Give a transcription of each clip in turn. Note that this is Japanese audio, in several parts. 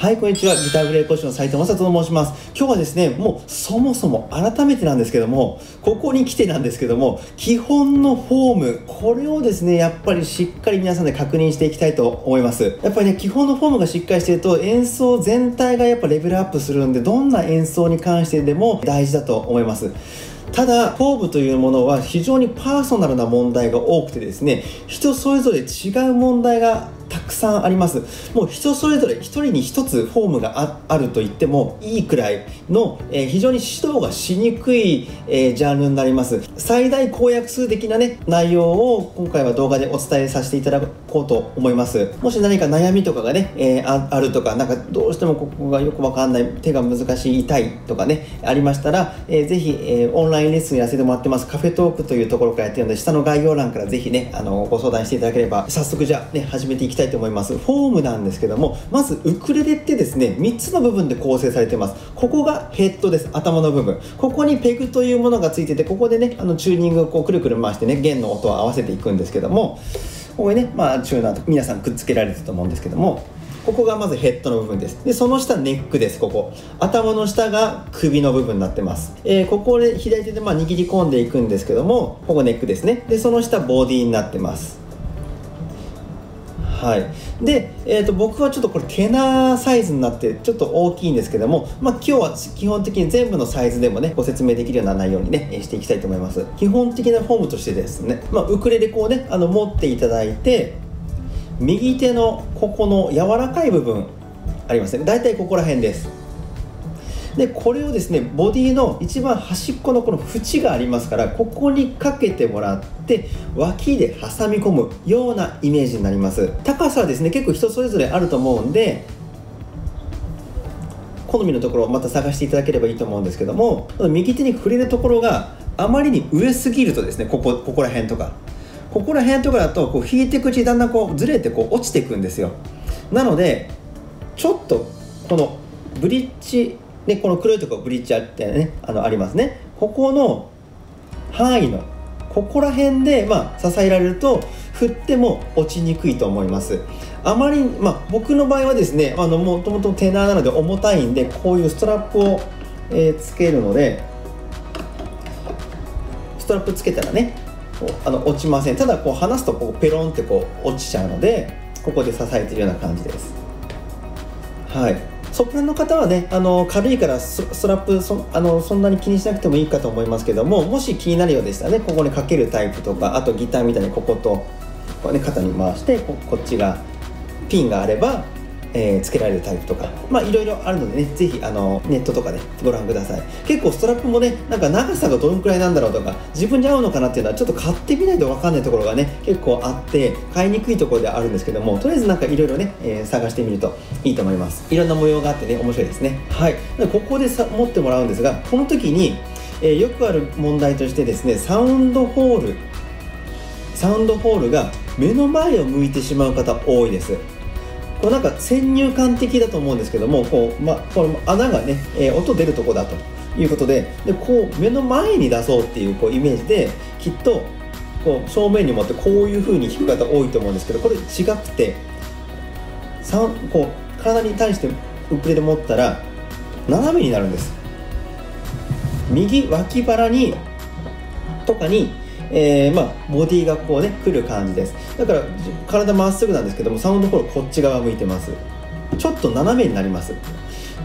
はい、こんにちは。ギターブレイ講師の斉藤正人と申します。今日はですね、もうそもそも改めてなんですけども、ここに来てなんですけども、基本のフォーム、これをですね、やっぱりしっかり皆さんで確認していきたいと思います。やっぱりね、基本のフォームがしっかりしていると、演奏全体がやっぱレベルアップするんで、どんな演奏に関してでも大事だと思います。ただ、フォームというものは非常にパーソナルな問題が多くてですね、人それぞれ違う問題がたくさんあります。もう人それぞれ一人に一つフォームがあると言ってもいいくらいの、非常に指導がしにくい、ジャンルになります。最大公約数的なね、内容を今回は動画でお伝えさせていただこうと思います。もし何か悩みとかがね、あるとか、なんかどうしてもここがよくわかんない、手が難しい、痛いとかね、ありましたら、ぜひ、オンラインレッスンやらせてもらってますカフェトークというところからやってるので、下の概要欄からぜひね、ご相談していただければ。早速じゃあね、始めていきたいと思います。フォームなんですけども、まずウクレレってですね、3つの部分で構成されています。ここがヘッドです。頭の部分、ここにペグというものがついてて、ここでね、チューニングをこうくるくる回してね、弦の音を合わせていくんですけども、ここにね、まあ、チューナーと皆さんくっつけられてると思うんですけども、ここがまずヘッドの部分です。で、その下ネックです。ここ頭の下が首の部分になってます、ここで左手でまあ握り込んでいくんですけども、ここネックですね。で、その下ボディになってます。はい、で、僕はちょっとこれテナーサイズになってちょっと大きいんですけども、まあ、今日は基本的に全部のサイズでもね、ご説明できるような内容にね、していきたいと思います。基本的なフォームとしてですね、まあ、ウクレレこうね、持っていただいて、右手のここの柔らかい部分ありますね。大体ここら辺です。で、これをですね、ボディの一番端っこのこの縁がありますから、ここにかけてもらって脇で挟み込むようなイメージになります。高さはですね、結構人それぞれあると思うんで、好みのところをまた探していただければいいと思うんですけども、右手に触れるところがあまりに上すぎるとですね、ここら辺とかここら辺とかだと、こう引いていくうちにだんだんこうずれてこう落ちていくんですよ。なので、ちょっとこのブリッジで、この黒いところブリッジャーってね、ありますね。ここの範囲のここら辺で、まあ、支えられると振っても落ちにくいと思います。あまり、まあ、僕の場合はですね、もともとテナーなので重たいんで、こういうストラップを、つけるので、ストラップつけたらね、落ちません。ただこう離すとこうペロンってこう落ちちゃうので、ここで支えてるような感じです。はい、ソプラノの方はね、軽いからストラップそんなに気にしなくてもいいかと思いますけども、もし気になるようでしたらね、ここにかけるタイプとか、あとギターみたいにこことこう、ね、肩に回して こっちがピンがあれば、つけられるタイプとか、まあいろいろあるのでね、是非ネットとかでご覧ください。結構ストラップもね、なんか長さがどのくらいなんだろうとか、自分に合うのかなっていうのはちょっと買ってみないと分かんないところがね、結構あって、買いにくいところではあるんですけども、とりあえずなんかいろいろね、探してみるといいと思います。いろんな模様があってね、面白いですね。はい、ここで持ってもらうんですが、この時に、よくある問題としてですね、サウンドホールが目の前を向いてしまう方多いです。こうなんか先入観的だと思うんですけども、こう、ま、この穴がね、音出るとこだということで、こう目の前に出そうっていう、こうイメージで、きっとこう正面に持ってこういう風に弾く方多いと思うんですけど、これ違くて、こう体に対してウクレレ持ったら斜めになるんです。右脇腹にとかに、まあ、ボディがこうね来る感じです。だから体まっすぐなんですけども、サウンドホールこっち側向いてます。ちょっと斜めになります。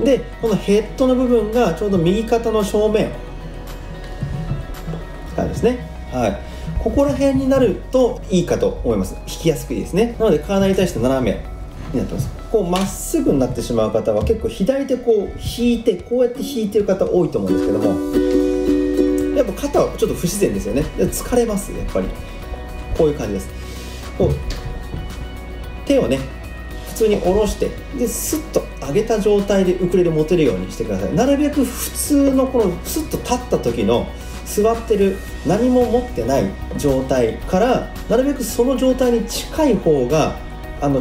で、このヘッドの部分がちょうど右肩の正面ですね。はい、ここら辺になるといいかと思います。弾きやすくいいですね。なので体に対して斜めになってます。こうまっすぐになってしまう方は、結構左手こう弾いて、こうやって弾いてる方多いと思うんですけども、やっぱ肩はちょっと不自然ですよね。疲れます、やっぱり。こういう感じです。こう手をね、普通に下ろして、で、スッと上げた状態でウクレレ持てるようにしてください。なるべく普通のこのスッと立った時の座ってる、何も持ってない状態から、なるべくその状態に近い方が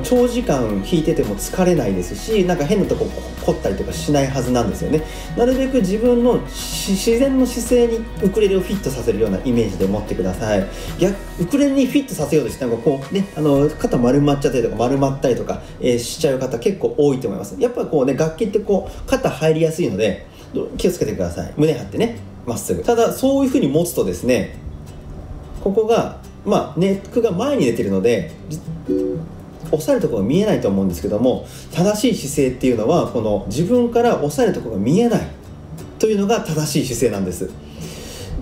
長時間弾いてても疲れないですし、なんか変なとこ凝ったりとかしないはずなんですよね。なるべく自分の自然の姿勢にウクレレをフィットさせるようなイメージで持ってください。ウクレレにフィットさせようとしてなんかこうね、肩丸まっちゃったりとか丸まったりとか、しちゃう方結構多いと思います。やっぱりこうね、楽器ってこう肩入りやすいので気をつけてください。胸張ってね、まっすぐ。ただそういう風に持つとですね、ここがまあネックが前に出てるので押さえるところが見えないと思うんですけども、正しい姿勢っていうのはこの自分から押さえるところが見えないというのが正しい姿勢なんです。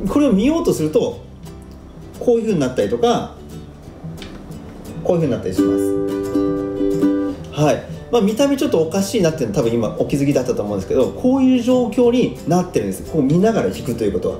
これを見ようとするとこういう風になったりとかこういう風になったりします。はい、まあ、見た目ちょっとおかしいなっていうのは多分今お気づきだったと思うんですけど、こういう状況になってるんです。こう見ながら弾くということは。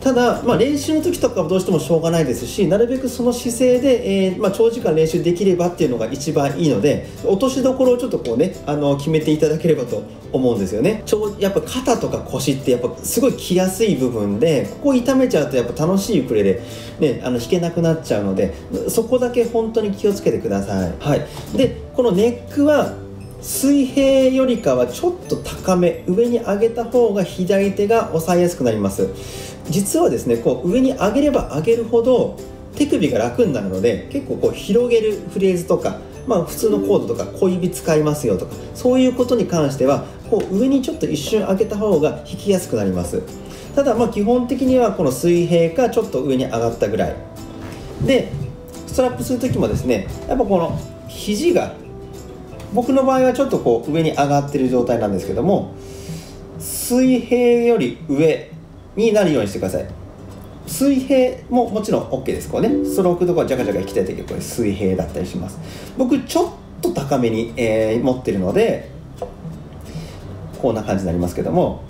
ただ、まあ、練習の時とかはどうしてもしょうがないですし、なるべくその姿勢で、長時間練習できればっていうのが一番いいので、落としどころをちょっとこうね、決めていただければと思うんですよね。やっぱ肩とか腰ってやっぱすごい来やすい部分で、ここを痛めちゃうとやっぱ楽しいウクレレ、ね、弾けなくなっちゃうので、そこだけ本当に気をつけてください。はい、でこのネックは水平よりかはちょっと高め、上に上げた方が左手が押さえやすくなります。実はですね、こう上に上げれば上げるほど手首が楽になるので、結構こう広げるフレーズとか、まあ、普通のコードとか小指使いますよとか、そういうことに関してはこう上にちょっと一瞬上げた方が弾きやすくなります。ただまあ基本的にはこの水平かちょっと上に上がったぐらいで、ストラップする時もですね、やっぱこの肘が、僕の場合はちょっとこう上に上がってる状態なんですけども、水平より上になるようにしてください。水平ももちろん OK です。こうね、ストロークとかジャカジャカ弾きたい時はこれ水平だったりします。僕ちょっと高めに、持ってるのでこんな感じになりますけども、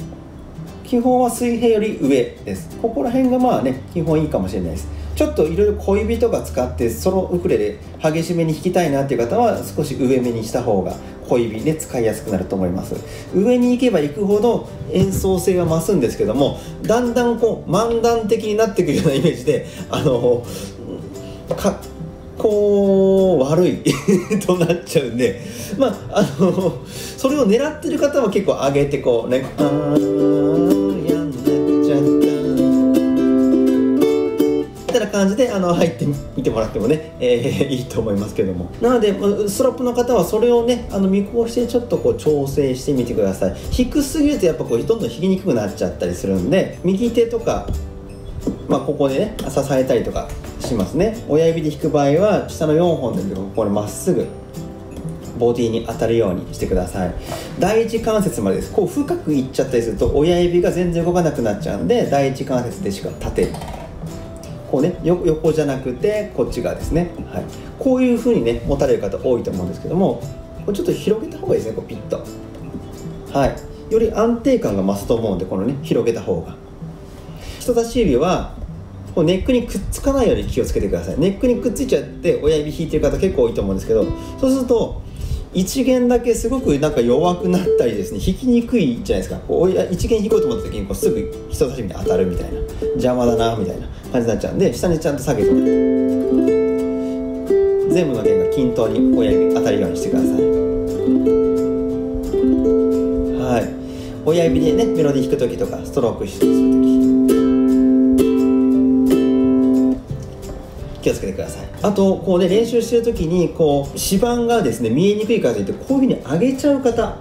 基本は水平より上です。ここら辺がまあね、基本いいかもしれないです。ちょっといろいろ小指とか使ってソロウクレレ激しめに弾きたいなっていう方は少し上目にした方が小指で使いやすくなると思います。上に行けば行くほど演奏性は増すんですけども、だんだんこう漫談的になってくるようなイメージで、かっこ悪いとなっちゃうんで、まあそれを狙ってる方は結構上げてこうね、感じで入ってみてもらってもね、いいと思いますけども。なのでストラップの方はそれをね、見越してちょっとこう調整してみてください。低すぎるとやっぱこうどんどん弾きにくくなっちゃったりするんで、右手とか、まあ、ここでね支えたりとかしますね。親指で弾く場合は下の4本でここでまっすぐボディに当たるようにしてください。第一関節までです。こう深くいっちゃったりすると親指が全然動かなくなっちゃうんで、第一関節でしか立てる、こうね、横じゃなくてこっち側ですね。はい、こういう風にね持たれる方多いと思うんですけども、これちょっと広げた方がいいですね。こうピッと、はい、より安定感が増すと思うんで、このね広げた方が。人差し指はこうネックにくっつかないように気をつけてください。ネックにくっついちゃって親指引いてる方結構多いと思うんですけど、そうすると一弦だけすごくなんか弱くなったりですね、弾きにくいじゃないですか。こう一弦弾こうと思った時にこうすぐ人差し指に当たるみたいな、邪魔だなみたいな感じになっちゃうんで、下にちゃんと下げてもらって全部の弦が均等に親指当たるようにしてください。はい、親指でねメロディー弾く時とかストロークする時気をつけてください。あとこうね、練習してる時にこう指板がですね見えにくいからといってこういうふうに上げちゃう方、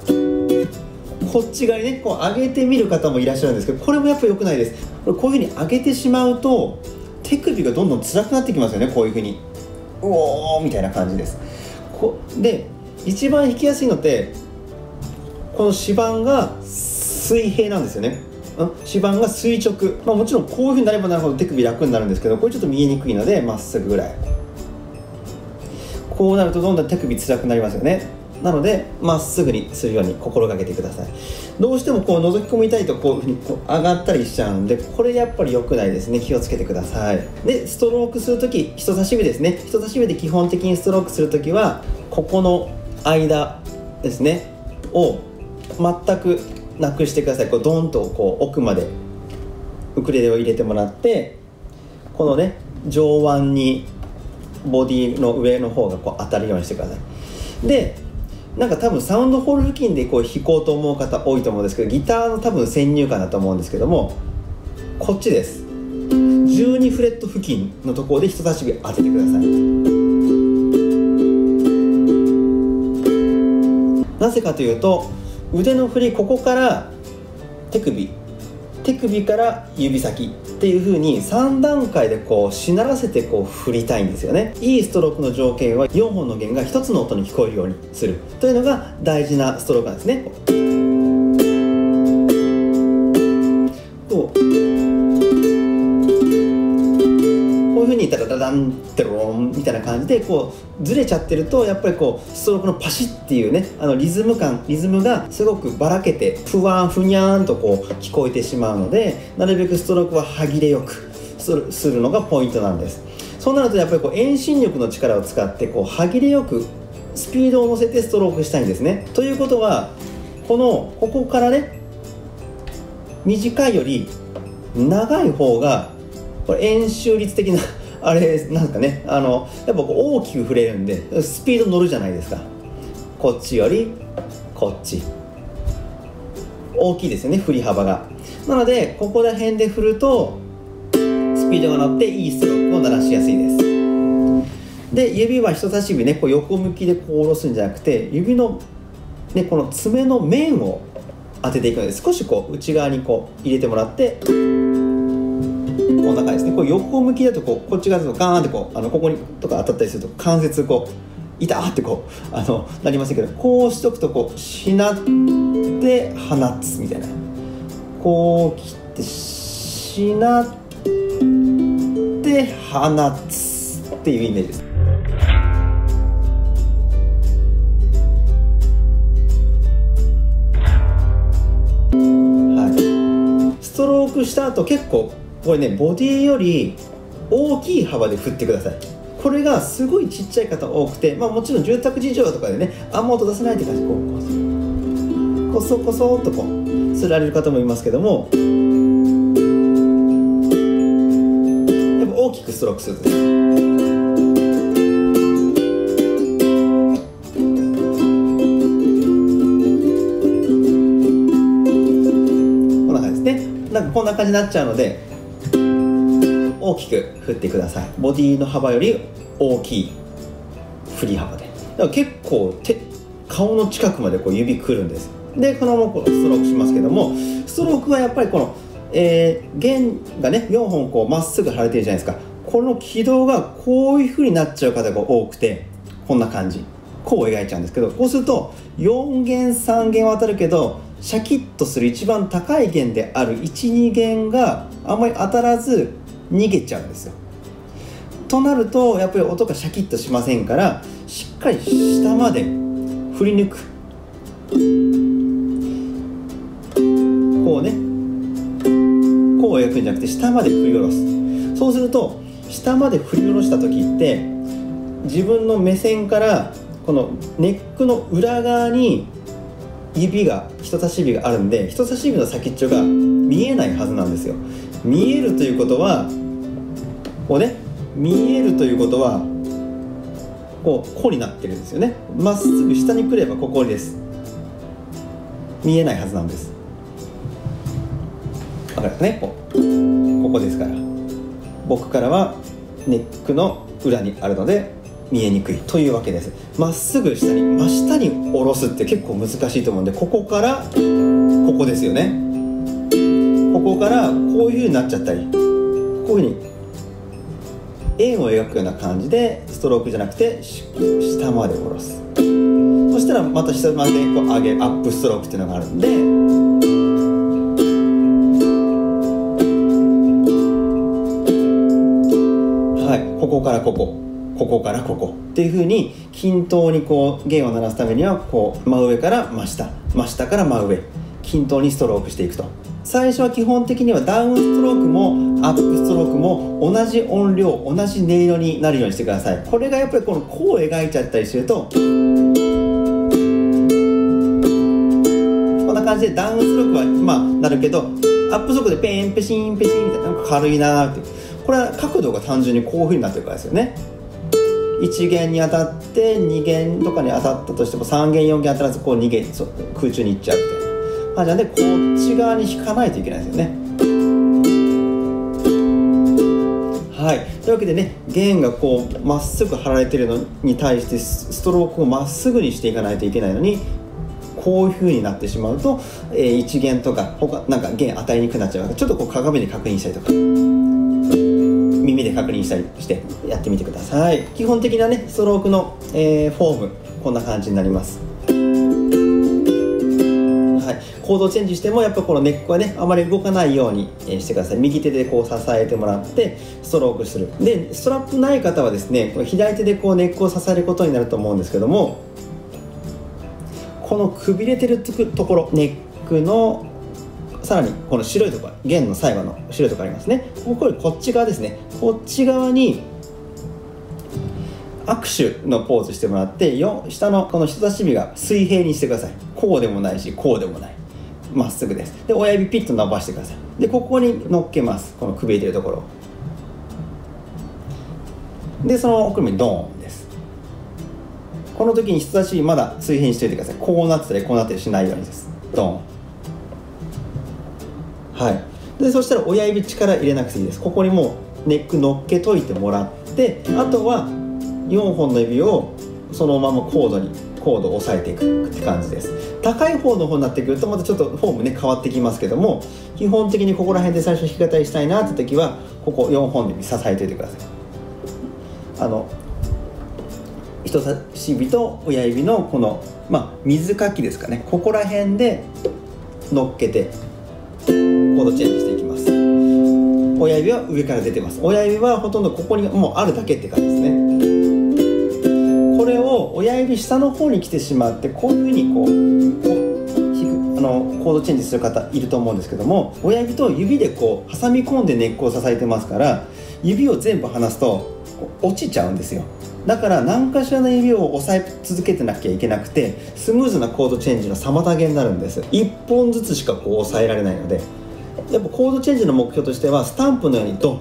こっち側にねこう上げてみる方もいらっしゃるんですけど、これもやっぱ良くないです。こういうふうに上げてしまうと手首がどんどん辛くなってきますよね。こういうふうにうおーみたいな感じです。で一番弾きやすいのってこの指板が水平なんですよね。指板が垂直、まあ、もちろんこういうふうになればなるほど手首楽になるんですけど、これちょっと見えにくいのでまっすぐぐらい、こうなるとどんどん手首辛くなりますよね。なのでまっすぐにするように心がけてください。どうしてもこう覗き込みたいとこういうふうにこう上がったりしちゃうんで、これやっぱり良くないですね。気をつけてください。でストロークするとき、人差し指ですね、人差し指で基本的にストロークするときはここの間ですねを全くなくしてください。こうドンとこう奥までウクレレを入れてもらって、このね上腕にボディの上の方がこう当たるようにしてください。でなんか多分サウンドホール付近でこう弾こうと思う方多いと思うんですけど、ギターの多分先入観だと思うんですけども、こっちです。12フレット付近のところで人差し指当ててください。なぜかというと腕の振り、ここから手首から指先っていう風に3段階でこうしならせてこう振りたいんですよね。いいストロークの条件は4本の弦が1つの音に聞こえるようにするというのが大事なストロークなんですね。こういう風にダダダダンテロンみたいな感じでこうずれちゃってると、やっぱりこうストロークのパシッっていうね、リズムがすごくばらけてふわんふにゃんとこう聞こえてしまうので、なるべくストロークは歯切れよくするのがポイントなんです。そうなるとやっぱりこう遠心力の力を使ってこう歯切れよくスピードを乗せてストロークしたいんですね。ということはここからね、短いより長い方がこれ円周率的なあれなんかね、やっぱこう大きく振れるんでスピード乗るじゃないですか。こっちよりこっち大きいですよね、振り幅が。なのでここら辺で振るとスピードが乗っていいストロークを鳴らしやすいです。で指は人差し指ね、こう横向きでこう下ろすんじゃなくて、指の、ね、この爪の面を当てていくので、少しこう内側にこう入れてもらって、こんな感じですね。こう横向きだとこっち側だとガーンってこうここにとか当たったりすると関節こう痛ーってこうなりませんけど、こうしとくとこうしなって放つみたいな、こう切ってしなって放つっていうイメージです。はい、ストロークした後結構これね、ボディより大きい幅で振ってください。これがすごいちっちゃい方多くて、まあ、もちろん住宅事情とかでね、あんま音出せないって感じでこそこそっとこうすられる方もいますけども、やっぱ大きくストロークするんですよ。こんな感じですね。なんかこんな感じになっちゃうので大きく振ってください。ボディの幅より大きい振り幅で、だから結構顔の近くまでこう指くるんです。でこのままこうストロークしますけども、ストロークはやっぱりこの、弦がね4本こうまっすぐ張れてるじゃないですか。この軌道がこういう風になっちゃう方が多くて、こんな感じこう描いちゃうんですけど、こうすると4弦3弦は当たるけどシャキッとする一番高い弦である 1,2 弦があんまり当たらず逃げちゃうんですよ。となるとやっぱり音がシャキッとしませんから、しっかり下まで振り抜く、こうねこうやるんじゃなくて下まで振り下ろす。そうすると下まで振り下ろした時って自分の目線からこのネックの裏側に人差し指があるんで、人差し指の先っちょが見えないはずなんですよ。見えるということはこうね、見えるということはこう弧になってるんですよね。まっすぐ下に来ればここです。見えないはずなんです。わかりますね。ここですから、僕からはネックの裏にあるので見えにくいというわけです。まっすぐ下に真下に下ろすって結構難しいと思うんで、ここからここですよね。ここからこういう風になっちゃったり、こういう風に円を描くような感じでストロークじゃなくて下まで下ろす。そしたらまた下までこう上げアップストロークっていうのがあるんで、はい、ここからここ、ここからここっていう風に均等にこう弦を鳴らすためにはこう真上から真下、真下から真上、均等にストロークしていくと。最初は基本的にはダウンストロークもアップストロークも同じ音量、同じ音色になるようにしてください。これがやっぱりこの弧を描いちゃったりすると、こんな感じでダウンストロークはまあなるけど、アップストロークでペンペシンペシンみたいな、なんか軽いなーって。これは角度が単純にこういう風になってるからですよね。1弦に当たって2弦とかに当たったとしても3弦4弦当たらずこう2弦空中に行っちゃうみたいな感じなんで、こっち側に弾かないといけないですよね。はい、というわけでね、弦がこうまっすぐ張られてるのに対してストロークをまっすぐにしていかないといけないのに、こういう風になってしまうと、1弦とか他なんか弦与えにくくなっちゃうから、ちょっとこう鏡で確認したりとか。耳で確認したりしてやってみてください。基本的なねストロークの、フォームこんな感じになります。はい、コードチェンジしてもやっぱこの根っこはねあまり動かないようにしてください。右手でこう支えてもらってストロークする。でストラップない方はですね左手でこう根っこを支えることになると思うんですけども、このくびれてるところ、ネックのさらにこの白いところ、弦の最後の白いところありますね。こっち側ですね。こっち側に握手のポーズしてもらって、下のこの人差し指が水平にしてください。こうでもないし、こうでもない。まっすぐです。で、親指ピッと伸ばしてください。で、ここに乗っけます。このくびれてるところ。で、その奥にドーンです。この時に人差し指まだ水平にしておいてください。こうなってたり、こうなったりしないようにです。ドーン。はい、でそしたら親指力入れなくていいです。ここにもうネック乗っけといてもらって、あとは4本の指をそのままコードを押さえていくって感じです。高い方の方になってくるとまたちょっとフォームね変わってきますけども、基本的にここら辺で最初弾き語りしたいなって時はここ4本の指支えておいてください。人差し指と親指のこの、水かきですかね、ここら辺で乗っけてコードチェンジしていきます。親指は上から出てます。親指はほとんどここにもうあるだけって感じですね。これを親指下の方に来てしまって、こういう風にコードチェンジする方いると思うんですけども、親指と指でこう挟み込んで根っこを支えてますから、指を全部離すと落ちちゃうんですよ。だから何かしらの指を押さえ続けてなきゃいけなくて、スムーズなコードチェンジの妨げになるんです。1本ずつしかこう抑えられないので、やっぱコードチェンジの目標としてはスタンプのようにドン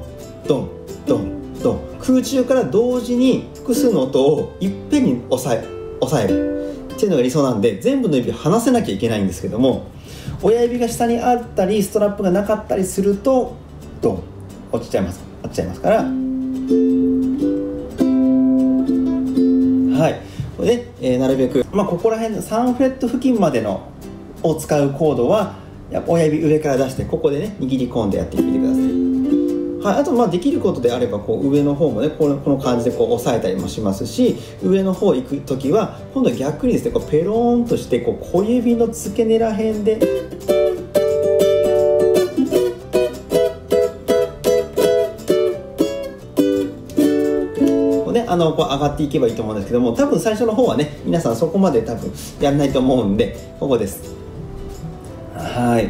ドンドンドン、空中から同時に複数の音をいっぺんに押さえるっていうのが理想なんで、全部の指を離せなきゃいけないんですけども、親指が下にあったりストラップがなかったりするとドン落ちちゃいますから。はい、これで、なるべく、ここら辺の3フレット付近までのを使うコードは親指上から出して、ここでね握り込んでやってみてください。はい、あとできることであればこう上の方もねこの感じでこう押さえたりもしますし、上の方行く時は今度は逆にですねこうペローンとしてこう小指の付け根ら辺でこう、こう上がっていけばいいと思うんですけども、多分最初の方はね皆さんそこまで多分やらないと思うんで、ここです。はい、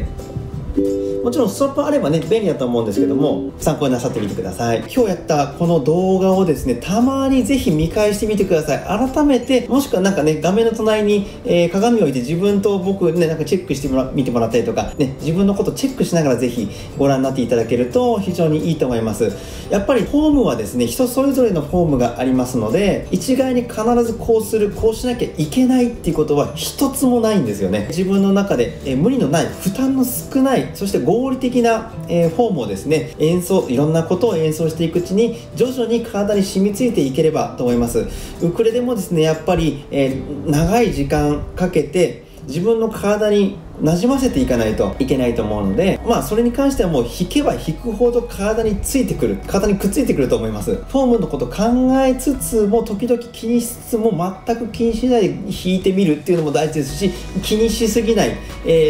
もちろんストラップあればね便利だと思うんですけども、参考になさってみてください。今日やったこの動画をですねたまにぜひ見返してみてください。改めて、もしくはなんかね画面の隣に、鏡を置いて自分と僕ねなんかチェックしてみてもらったりとか、ね、自分のことをチェックしながらぜひご覧になっていただけると非常にいいと思います。やっぱりフォームはですね人それぞれのフォームがありますので、一概に必ずこうするこうしなきゃいけないっていうことは一つもないんですよね。自分の中で、無理のない負担の少ないそして合理的な、フォームをですねいろんなことを演奏していくうちに徐々に体に染みついていければと思います。ウクレレもですねやっぱり、長い時間かけて自分の体になじませていかないといけないと思うので、それに関してはもう弾けば弾くほど体にくっついてくると思います。フォームのこと考えつつも時々気にしつつも全く気にしないで弾いてみるっていうのも大事ですし、気にしすぎない、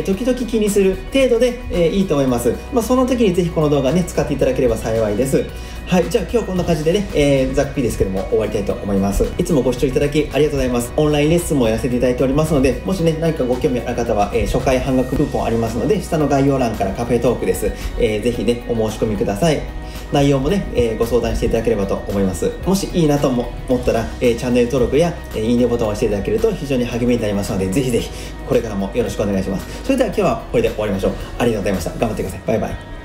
時々気にする程度で、いいと思います。その時にぜひこの動画ね使っていただければ幸いです。はい、じゃあ今日はこんな感じでね、ざっくりですけども終わりたいと思います。いつもご視聴いただきありがとうございます。オンラインレッスンもやらせていただいておりますので、もしね、何かご興味ある方は、初回半額クーポンありますので、下の概要欄からカフェトークです。ぜひね、お申し込みください。内容もね、ご相談していただければと思います。もしいいなと思ったら、チャンネル登録や、いいねボタンを押していただけると非常に励みになりますので、ぜひぜひこれからもよろしくお願いします。それでは今日はこれで終わりましょう。ありがとうございました。頑張ってください。バイバイ。